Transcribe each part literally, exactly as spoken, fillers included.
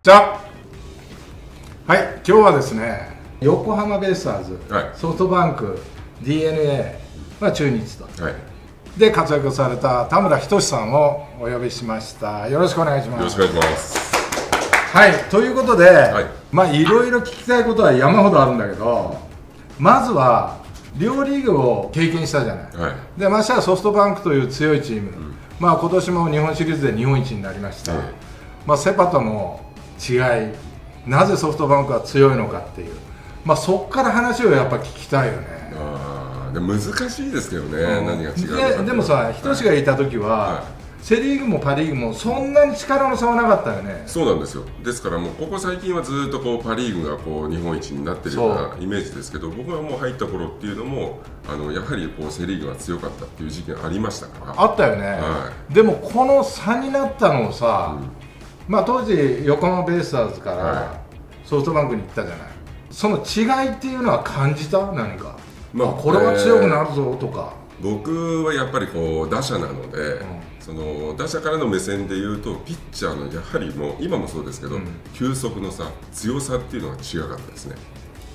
じゃあ、はい、今日はですね、横浜ベイスターズ、はい、ソフトバンク、ディーエヌエー、まあ、中日と、はい、で活躍された田村仁さんをお呼びしました。よろしくお願いします。よろしくお願いします。はい、ということで、はい、まあいろいろ聞きたいことは山ほどあるんだけど、まずは両リーグを経験したじゃない。はい、でましてはソフトバンクという強いチーム、うん、まあ今年も日本シリーズで日本一になりました。はい、まあセパとの違い、なぜソフトバンクは強いのかっていう、まあそこから話をやっぱ聞きたいよね。ああ、で難しいですけどね。うん、何が違うのかって。でもさ、仁がいた時は。はいはい、セ・リーグもパ・リーグもそんなに力の差はなかったよね。そうなんですよ。ですからもうここ最近はずっとこうパ・リーグがこう日本一になってるようなイメージですけど、僕がもう入った頃っていうのもあのやはりこうセ・リーグが強かったっていう時期がありましたから。あったよね、はい、でもこの差になったのをさ、うん、まあ当時横浜ベイスターズからソフトバンクに行ったじゃない、はい、その違いっていうのは感じた？何か、まあ、これは強くなるぞとか。僕はやっぱりこう打者なので、うん、その打者からの目線でいうとピッチャーのやはりもう今もそうですけど、うん、球速の差、強さっていうのが違かったですね。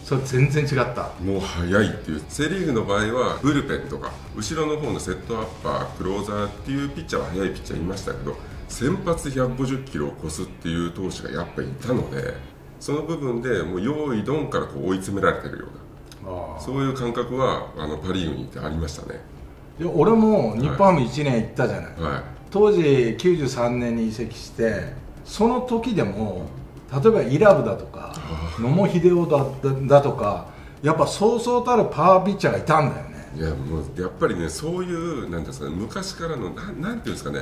それ全然違った。もう速いっていう。セ・リーグの場合はブルペンとか後ろの方のセットアッパー、クローザーっていうピッチャーは速いピッチャーいましたけど、先発ひゃくごじゅっキロを超すっていう投手がやっぱりいたので、その部分でもう用意ドンからこう追い詰められてるような、そういう感覚はあのパ・リーグにいてありましたね。いや俺も日本ハムいちねん行ったじゃない、はいはい、当時きゅうじゅうさんねんに移籍して、その時でも例えばイラブだとか野茂英雄 だ, だとかやっぱそうそうたるパワーピッチャーがいたんだよね。いやもうやっぱりね、そういうなんですか、ね、昔からの な, なんていうんですかね、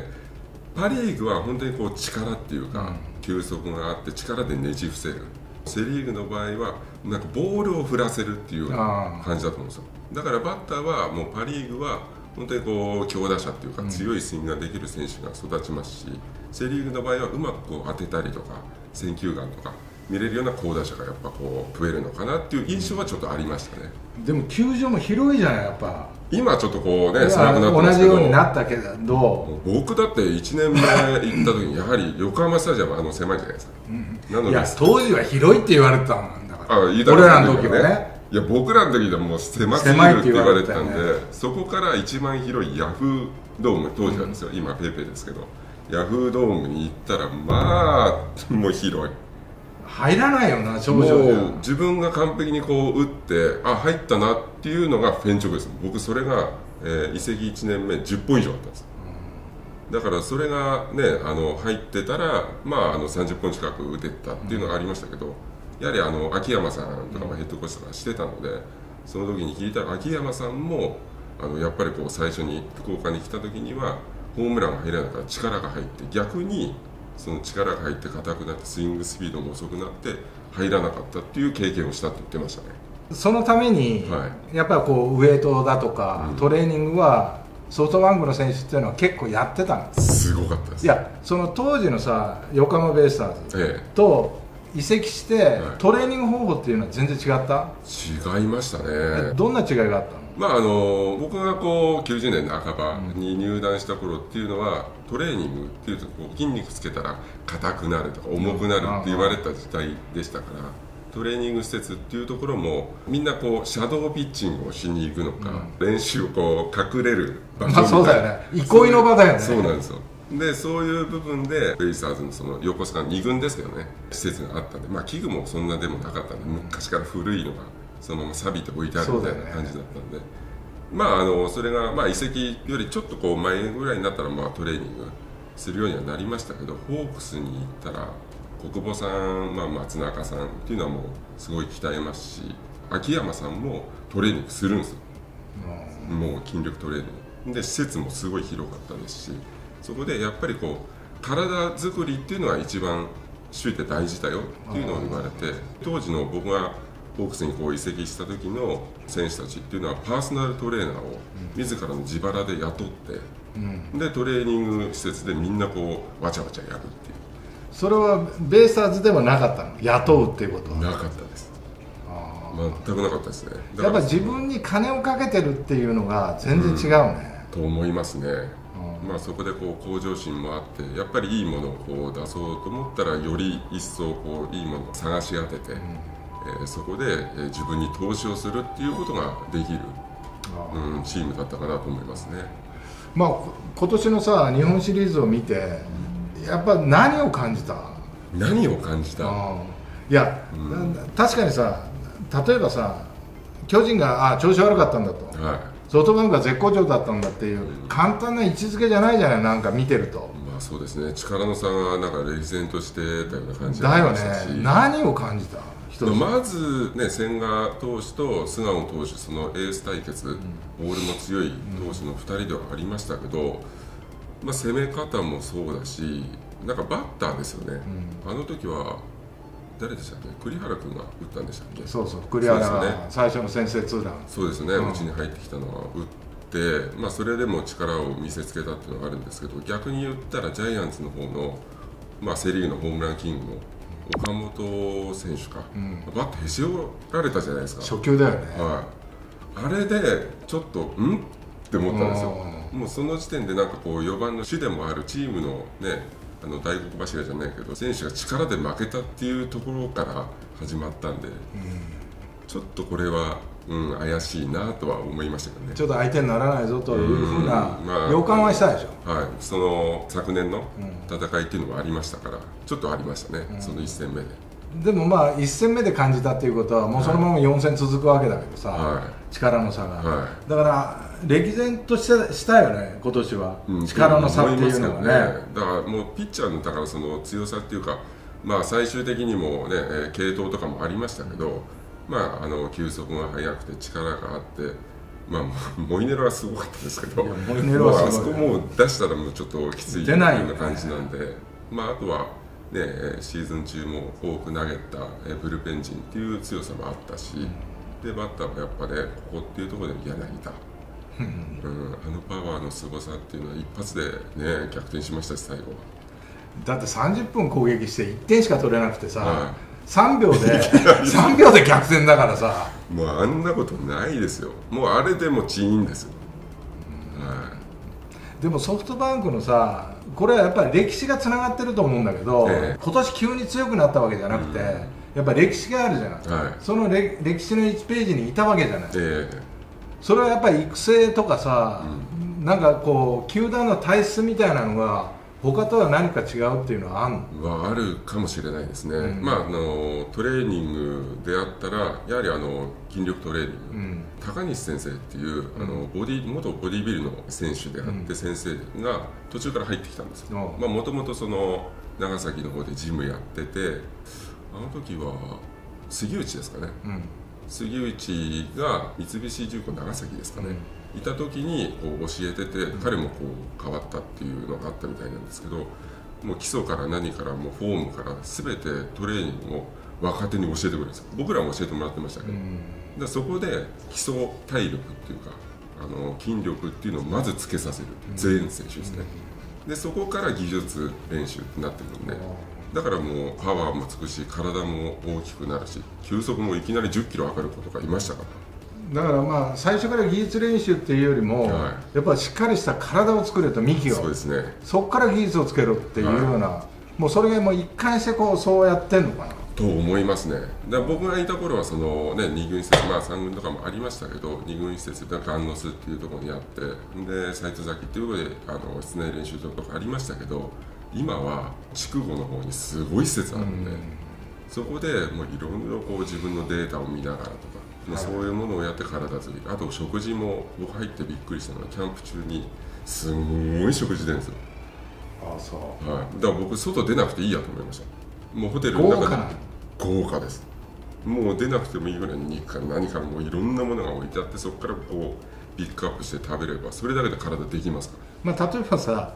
パ・リーグは本当にこう力っていうか、うん、球速があって力でねじ伏せる。セ・リーグの場合はなんかボールを振らせるっていうような感じだと思うんですよ。だからバッターはもうパ・リーグは本当にこう強打者というか強いスイングができる選手が育ちますし、うん、セ・リーグの場合はうまくこう当てたりとか選球眼とか見れるような好打者がやっぱこう増えるのかなっていう印象はちょっとありましたね。うん、でも球場も広いじゃない。やっぱ今ちょっとこうね狭くなってますけど、同じようになったけど、僕だっていちねんまえ行った時にやはり横浜スタジアムはあの狭いじゃないですか。うん、いや当時は広いって言われてたもんだから。あ、言いた俺らの時はね。いや僕らの時でもう狭すぎるって言われてたんで、そこから一番広いヤフードーム、当時なんですよ、うん、今ペイペイですけど、ヤフードームに行ったらまあもう広い、入らないよな正直。自分が完璧にこう打ってあ入ったなっていうのがフェンチョクです。僕それが、えー、移籍いちねんめじゅっぽん以上あったんです。うん、だからそれがねあの入ってたらまああのさんじゅっぽん近く打てたっていうのがありましたけど、うん、やはりあの秋山さんとかもヘッドコーチとかしてたので、その時に聞いたら秋山さんもあのやっぱりこう最初に福岡に来た時にはホームランが入らないから力が入って、逆にその力が入って硬くなってスイングスピードも遅くなって入らなかったっていう経験をしたって言ってましたね。そのために、はい、やっぱりこうウエイトだとか、うん、トレーニングはソフトバンクの選手っていうのは結構やってたんです。すごかったです。いやその当時のさ横浜ベイスターズと、ええ移籍してトレーニング方法っていうのは全然違った？違いましたね。どんな違いがあったの？まああの僕がこうきゅうじゅうねんの半ばに入団した頃っていうのは、トレーニングっていうとこう筋肉つけたら硬くなるとか重くなるって言われた時代でしたから、トレーニング施設っていうところもみんなこうシャドーピッチングをしに行くのか、うん、練習をこう隠れる場所みたいな。まあそうだよね、憩いの場だよね。そうなんですよ。でそういう部分でベイスターズのその横須賀に軍ですけどね、施設があったんで、まあ器具もそんなでもなかったんで、昔から古いのがそのまま錆びて置いてあるみたいな感じだったんで、ね、まああのそれがまあ移籍よりちょっとこう前ぐらいになったらまあトレーニングするようにはなりましたけど、ホークスに行ったら小久保さん、まあ、松中さんっていうのはもうすごい鍛えますし、秋山さんもトレーニングするんですよ。うん、もう筋力トレーニングで施設もすごい広かったですし、そこでやっぱりこう体作りっていうのは一番首位って大事だよっていうのを言われて、当時の僕がホークスにこう移籍した時の選手たちっていうのはパーソナルトレーナーを自らの自腹で雇って、うん、でトレーニング施設でみんなこうわちゃわちゃやるっていう。それはベイスターズでもなかったの？雇うっていうことはなかったです。あ全くなかったですね。やっぱ自分に金をかけてるっていうのが全然違うね、うん、と思いますね。まあ、そこでこう向上心もあってやっぱりいいものをこう出そうと思ったらより一層こういいものを探し当てて、うん、えー、そこで自分に投資をするっていうことができる、うん、チームだったかなと思いますね。まあ、今年のさ日本シリーズを見てやっぱ何を感じた何を感じた、うん、いや、うん、確かにさ、例えばさ巨人があ調子悪かったんだと、はい、ソフトバンクが絶好調だったんだっていう、うん、簡単な位置づけじゃないじゃない、なんか見てると。まあそうですね、力の差がなんか歴然としてたような感じだよね。何を感じた？まずね、千賀投手と菅野投手、そのエース対決、ボールの強い投手のふたりではありましたけど、まあ、攻め方もそうだし、なんかバッターですよね、うん、あの時は誰でしたっけ、栗原君が打ったんでしたっけ、そうそう、栗原が、ね、最初の先制ツーラン、そうですね、うち、ん、に入ってきたのは打って、まあ、それでも力を見せつけたっていうのがあるんですけど、逆に言ったら、ジャイアンツの方の、まあ、セ・リーグのホームランキングの岡本選手か、うん、バットへし折られたじゃないですか、初球だよね、はい、あれでちょっとんって思ったんですよ。もうその時点でなんかこうよんばんの主でもあるチームのね、あの大黒柱じゃないけど選手が力で負けたっていうところから始まったんで、うん、ちょっとこれは、うん、怪しいなとは思いましたけどね。ちょっと相手にならないぞというふうな予感はしたでしょ、はい、その昨年の戦いっていうのもありましたから、ちょっとありましたね、うん、そのいっせんめで。でもまあいっ戦目で感じたっていうことはもうそのままよん戦続くわけだけどさ、はい、力の差が、はい、だから歴然とした、したよね、今年は、うん、力の差っていうのはね、だからもうピッチャーのだからその強さっていうか、まあ、最終的にも、ね、継投とかもありましたけど、まあ、あの球速が速くて力があって、まあ、モイネロはすごかったですけど、モイネロはあそこもう出したらもうちょっときついような感じなんで、ね、まあ、あとは、ね、シーズン中も多く投げたブルペン陣っていう強さもあったし、でバッターもやっぱね、ここっていうところで柳田。うん、あのパワーのすごさっていうのは一発で、ね、逆転しましたし、最後だってさんじゅっぷん攻撃していってんしか取れなくてさ、はい、さんびょうでさんびょうで逆転だからさ、もうあんなことないですよ、もうあれでもチーンですよ、うん、はい、でもソフトバンクのさ、これはやっぱり歴史がつながってると思うんだけど、えー、今年急に強くなったわけじゃなくて、うん、やっぱり歴史があるじゃない、はい、その歴史のいちページにいたわけじゃない、えーそれはやっぱり育成とかさ、うん、なんかこう球団の体質みたいなのが他とは何か違うっていうのはあるの？あるかもしれないですね、うん、まあ、あのトレーニングであったらやはりあの筋力トレーニング、うん、高西先生っていう、うん、あのボディ元ボディビルの選手であって、うん、先生が途中から入ってきたんですよ。もともと長崎の方でジムやってて、あの時は杉内ですかね、うん、杉内が三菱重工長崎ですかね、うん、いた時にこう教えてて、彼もこう変わったっていうのがあったみたいなんですけど、もう基礎から何からもうフォームから全てトレーニングを若手に教えてくれるんですよ。僕らも教えてもらってましたけど、うん、だそこで基礎体力っていうか、あの筋力っていうのをまずつけさせる、全選手ですね、うん、でそこから技術練習になってくるんで、だからもうパワーもつくし、体も大きくなるし、球速もいきなりじゅっキロ上がる子とかいましたから。だからまあ最初から技術練習っていうよりも、はい、やっぱりしっかりした体を作れと、幹を、そうですね、そこから技術をつけろっていうような、はい、もうそれがもう一貫してこうそうやってんのかなと思いますね。だから僕がいた頃はそのね、に軍施設、まあ、さん軍とかもありましたけど、に軍施設でガンノスっていうところにあって、で斎藤崎っていうところであの室内練習場とかありましたけど、今は筑後の方にすごい施設あるんで、うん、そこでもういろいろこう自分のデータを見ながらとか、はい、そういうものをやって体作り、あと食事も、僕入ってびっくりしたのはキャンプ中にすごい食事出るんですよ。ああ、そう、はい、だから僕外出なくていいやと思いました。もうホテルの中で豪華です。もう出なくてもいいぐらいに肉から何からもういろんなものが置いてあって、そこからこうピックアップして食べればそれだけで体できますから、まあ、例えばさ、はい、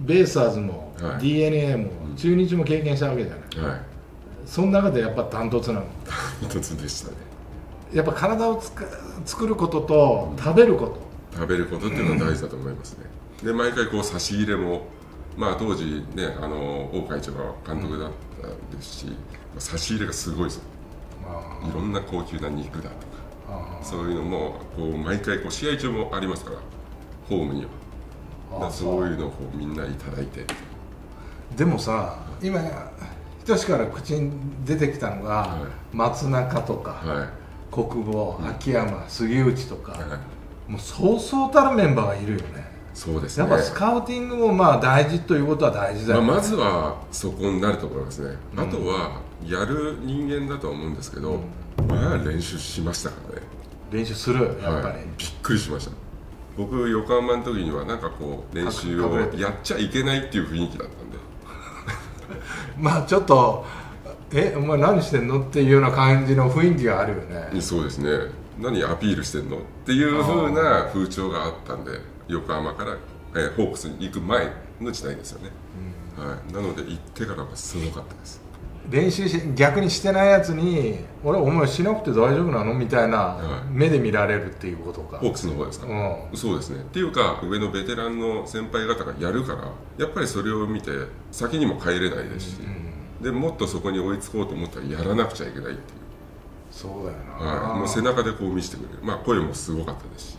ベイスターズも ディーエヌエー も中日も経験したわけじゃない、はい、その中でやっぱダントツなの。ダントツでしたね。やっぱ体をつく作ることと食べること、うん、食べることっていうのは大事だと思いますね、うん、で毎回こう差し入れも、まあ、当時ね、あの王会長が監督だったんですし、うん、差し入れがすごいですよ。いろんな高級な肉だとかそういうのもこう毎回こう試合中もありますから、ホームにはそういうのをこうみんなに頂いて。でもさ、今仁から口に出てきたのが、はい、松中とか、はい、国防、秋山、うん、杉内とか、はい、もうそうそうたるメンバーがいるよね。そうですね、やっぱスカウティングもまあ大事ということは大事だよね。まあまずはそこになると思いますね。あとはやる人間だと思うんですけど、うん、まあ練習しましたからね。練習する、やっぱり、はい、びっくりしました。僕横浜の時にはなんかこう練習をやっちゃいけないっていう雰囲気だったんでまあちょっと「えお前何してんの?」っていうような感じの雰囲気があるよね。そうですね。何アピールしてんのっていうふうな風潮があったんで、横浜から、えー、ホークスに行く前の時代ですよね、うん、はい、なので行ってからはすごかったです。練習し逆にしてないやつに「俺お前しなくて大丈夫なの?」みたいな目で見られるっていうことか、はい、ホークスの方ですか、うん、そうですね。っていうか上のベテランの先輩方がやるから、やっぱりそれを見て先にも帰れないですし、うん、でもっとそこに追いつこうと思ったらやらなくちゃいけないっていう。そうだよな、はい、もう背中でこう見せてくれる、まあ、声もすごかったですし。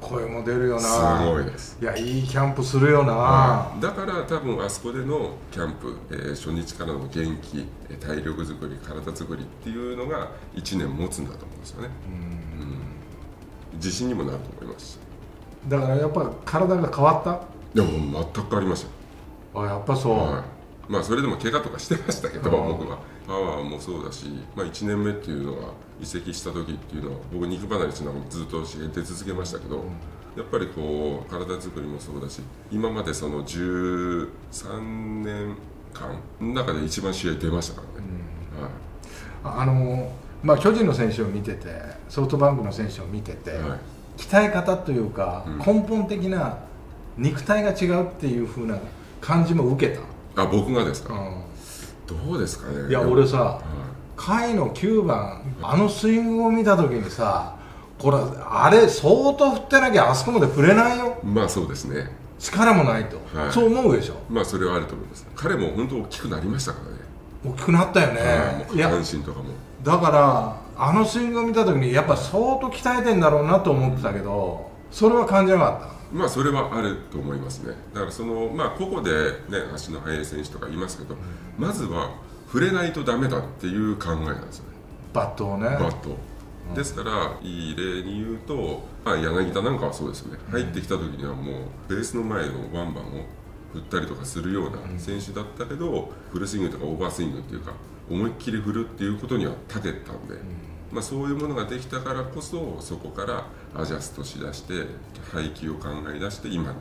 声も出るよな。すごいです。いや、いいキャンプするよな、はい、だから多分あそこでのキャンプ、えー、初日からの元気、体力作り、体作りっていうのがいちねん持つんだと思うんですよね。うん、うん、自信にもなると思います。だからやっぱ体が変わった。いや、もう全く変わりました。あ、やっぱそう、はい、まあそれでも怪我とかしてましたけど、僕はパワーもそうだし、まあ、いちねんめっていうのは移籍した時っていうのは僕肉離れしながらずっと出続けましたけど、うん、やっぱりこう体作りもそうだし、今までそのじゅうさんねんかんの中で一番試合出ましたからね、うん、はい、あのまあ巨人の選手を見てて、ソフトバンクの選手を見てて、はい、鍛え方というか、うん、根本的な肉体が違うっていう風な感じも受けた。あ、僕がですか、うん、どうですかね。いや俺さ、甲斐のきゅうばん、あのスイングを見た時にさ、これあれ相当振ってなきゃあそこまで振れないよ。まあそうですね。力もないと、はい、そう思うでしょ。まあそれはあると思います。彼も本当大きくなりましたからね。大きくなったよね。はい、下半身とかも。だからあのスイングを見た時にやっぱ相当鍛えてんだろうなと思ってたけど、それは感じなかった。まあそれはあると思いますね。だからその、まあ、個々で、ね、足の速い選手とかいますけど、まずは振れないとダメだっていう考えなんですよね。バットをね。バット。ですから、うん、いい例に言うと、まあ、柳田なんかはそうですよね。入ってきた時にはもうベースの前のワンバンを振ったりとかするような選手だったけど、うん、フルスイングとかオーバースイングっていうか思いっきり振るっていうことには長けたんで。うん、まあそういうものができたからこそ、そこからアジャストしだして配球を考え出して今に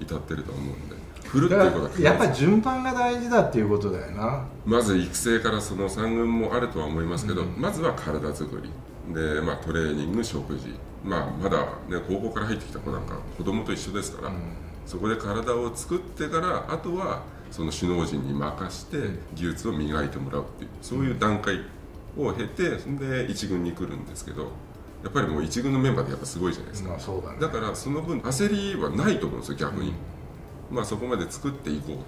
至ってると思うんで、振るっていうことはやっぱり順番が大事だっていうことだよな。まず育成からそのさん軍もあるとは思いますけど、うん、まずは体作りで、まあ、トレーニング、食事、まあ、まだ、ね、高校から入ってきた子なんか子供と一緒ですから、うん、そこで体を作ってから、あとはその首脳陣に任して技術を磨いてもらうっていう、そういう段階を経て、そんで一軍に来るんですけど、やっぱりもう一軍のメンバーってやっぱすごいじゃないですか。まあそうだね。だからその分焦りはないと思うんですよ、逆に、うん、まあそこまで作っていこうっていう、うん、い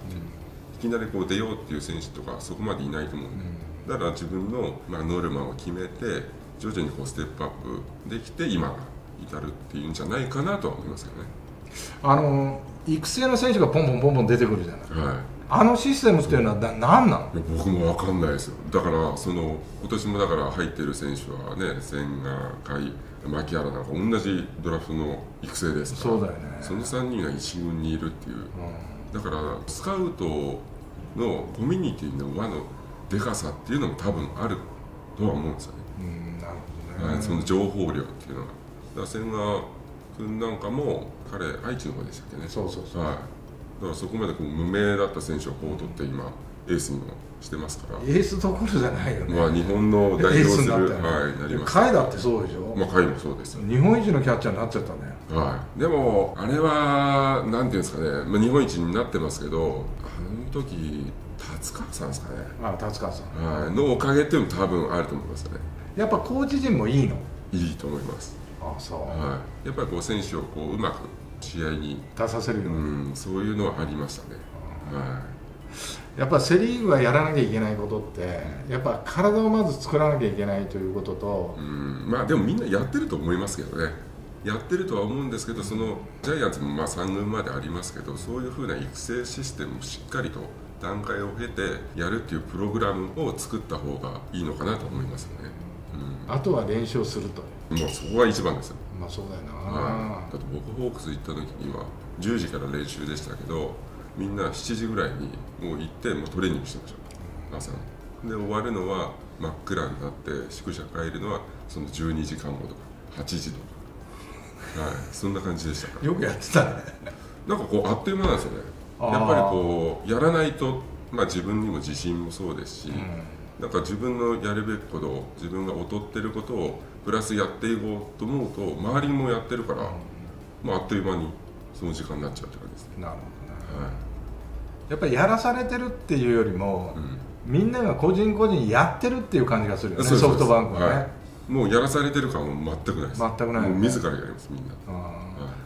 きなりこう出ようっていう選手とかそこまでいないと思うんで、うん、だから自分のまあノルマを決めて徐々にこうステップアップできて今が至るっていうんじゃないかなとは思いますけどね。あの育成の選手がポンポンポンポン出てくるじゃない、はい、あのシステムっていうのは何なの？僕も分かんないですよ。だからその今年もだから入ってる選手はね、千賀、甲斐、牧原なんか同じドラフトの育成ですから、そうだよね、そのさんにんが一軍にいるっていう、うん、だからスカウトのコミュニティの輪のでかさっていうのも多分あるとは思うんですよね。うん、なるほどね、はい、その情報量っていうのが、だから千賀君なんかも彼愛知の方でしたっけね。そうそうそう、はい、だからそこまでこう無名だった選手をこう取って今エースにもしてますから。エースどころじゃないよね。まあ日本の代表する、はい、なりました。甲斐だってそうでしょ。まあ甲斐もそうですよ。日本一のキャッチャーになっちゃったね。はい。でもあれはなんていうんですかね。まあ日本一になってますけど、あの時達川さんですかね。ああ、達川さん。はい。のおかげっていうのも多分あると思いますね。やっぱコーチ陣もいいの。いいと思います。ああ、そう。はい。やっぱりこう選手をこううまく試合に出させるような、うん、そういうのはありましたね。はい、やっぱセ・リーグがやらなきゃいけないことって、うん、やっぱ体をまず作らなきゃいけないということと、うん、まあでもみんなやってると思いますけどね。やってるとは思うんですけど、そのジャイアンツもまあさん軍までありますけど、そういうふうな育成システムをしっかりと段階を経てやるっていうプログラムを作った方がいいのかなと思いますね、うん、あとは連勝すると、もうそこが一番ですよ。まあそうだよな、はい、だって僕ホークス行った時にはじゅうじから練習でしたけど、みんなしちじぐらいにもう行ってもうトレーニングしてました朝で、終わるのは真っ暗になって宿舎帰るのはそのじゅうにじかんごとかはちじとかはい、そんな感じでしたから。よくやってたね。なんかこうあっという間なんですよね。やっぱりこうやらないと、まあ、自分にも自信もそうですし、うん、なんか自分のやるべきことを、自分が劣ってることをプラスやっていこうと思うと周りもやってるから、うん、まあ、あっという間にその時間になっちゃうって感じですね。なるほどね、はい、やっぱりやらされてるっていうよりも、うん、みんなが個人個人やってるっていう感じがするよね、ソフトバンクはね。はい、もうやらされてる感は全くないです。全くない、ね、もう自らやります、みんな。は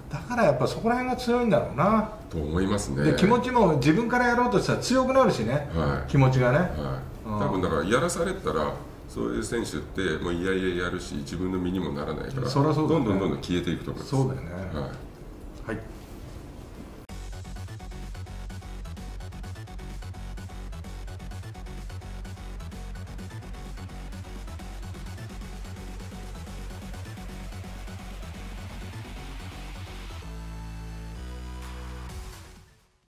い、だからやっぱそこら辺が強いんだろうなと思いますね。で気持ちも自分からやろうとしたら強くなるしね、はい、気持ちがね、はい、多分だからやらされたらそういう選手ってもういやいややるし自分の身にもならないから、そらそうだね、どんどんどんどん消えていくと思います。そうだよね、はい、はい。